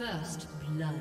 First blood.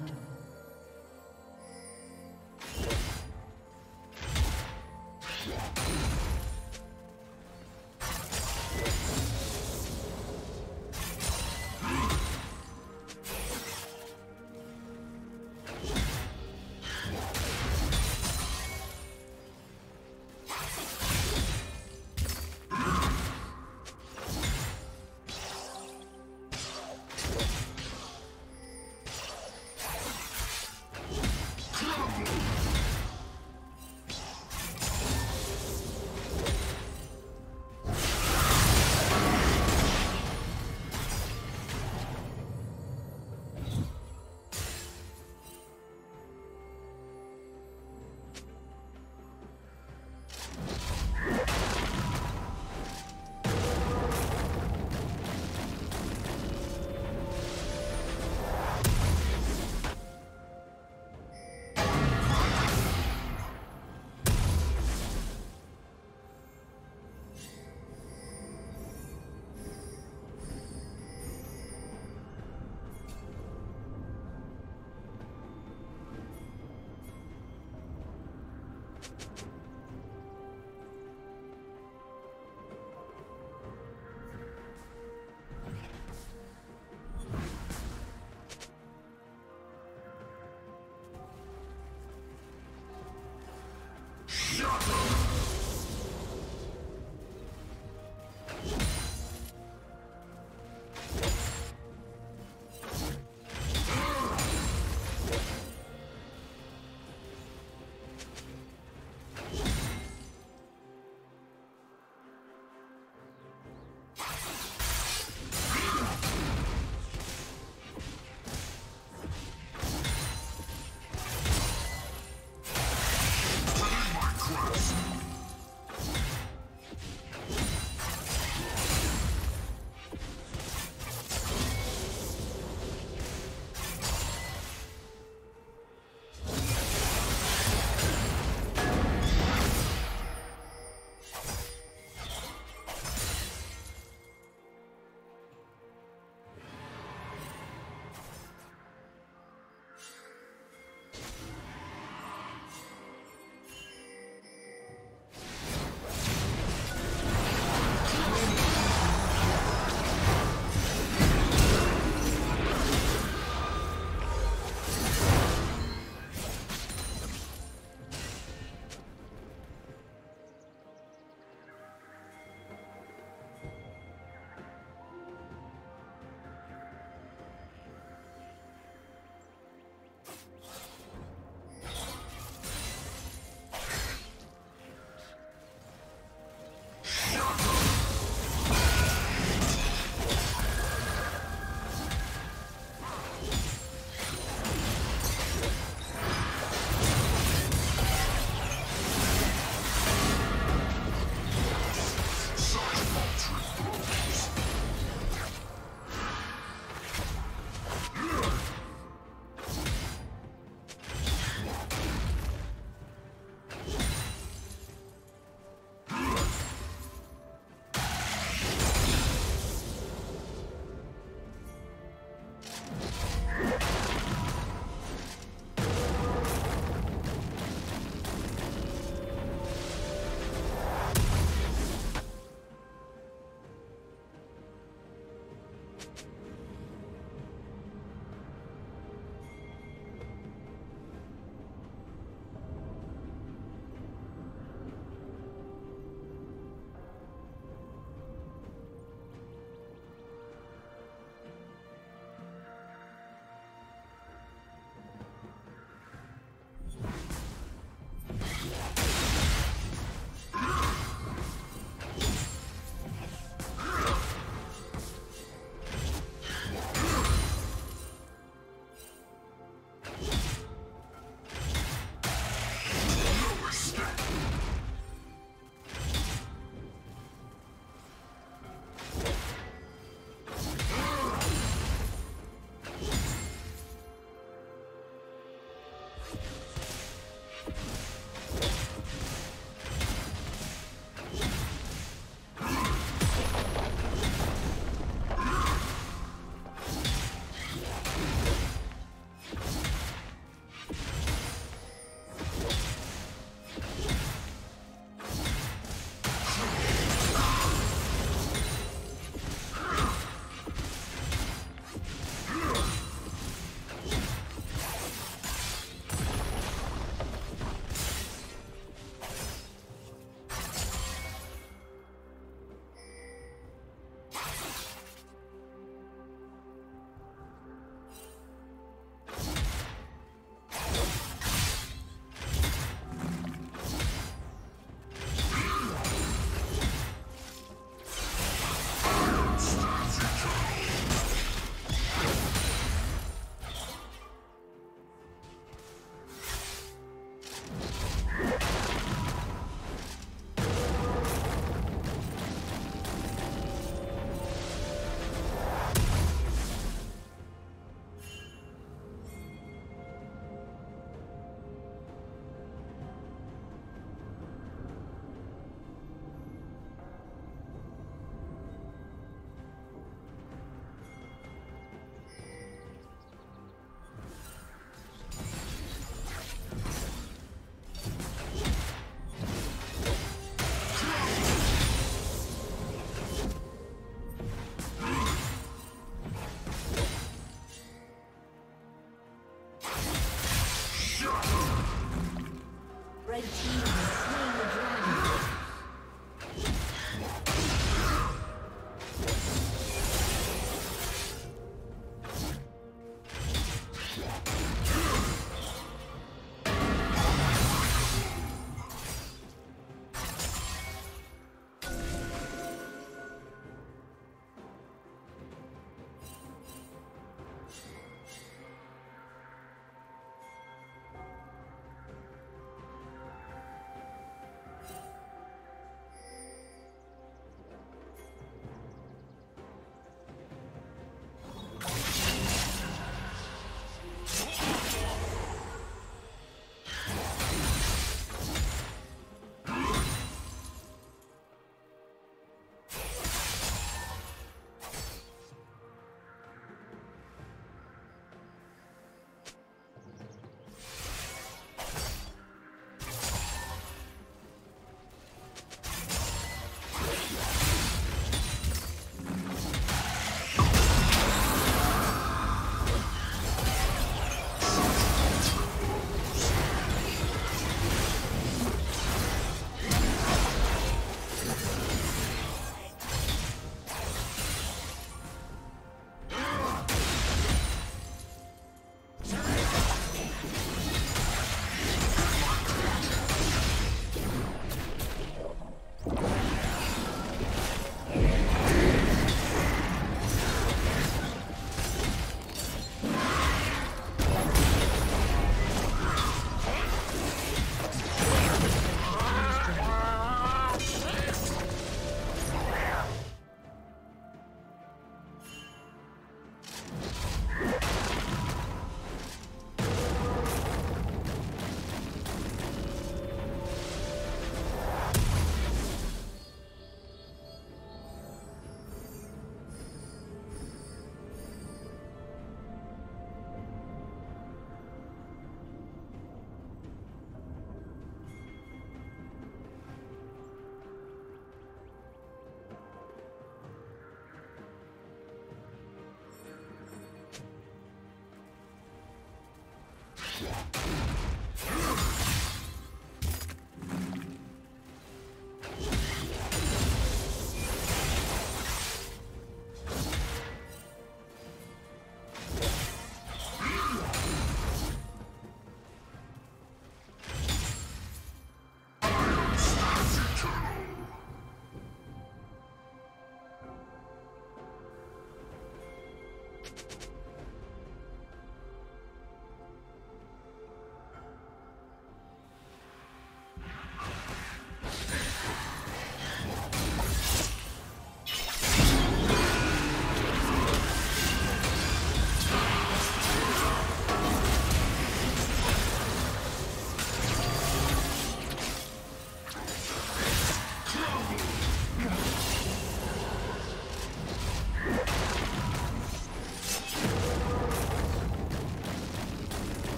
Red team has slain the dragon.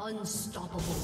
Unstoppable.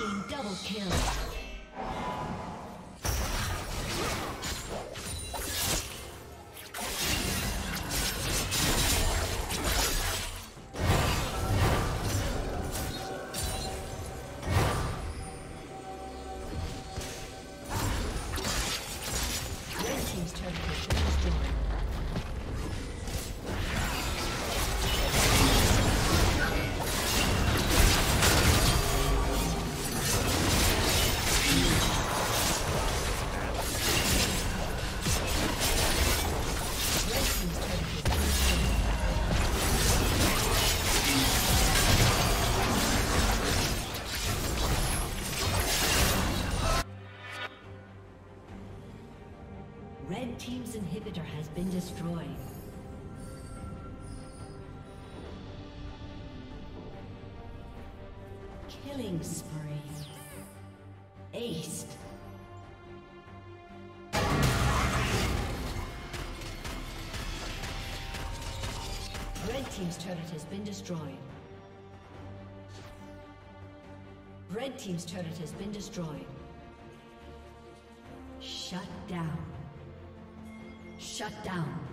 Team double kill. Team's inhibitor has been destroyed. Killing spree. Ace. Red Team's turret has been destroyed. Red Team's turret has been destroyed. Shut down. Shut down.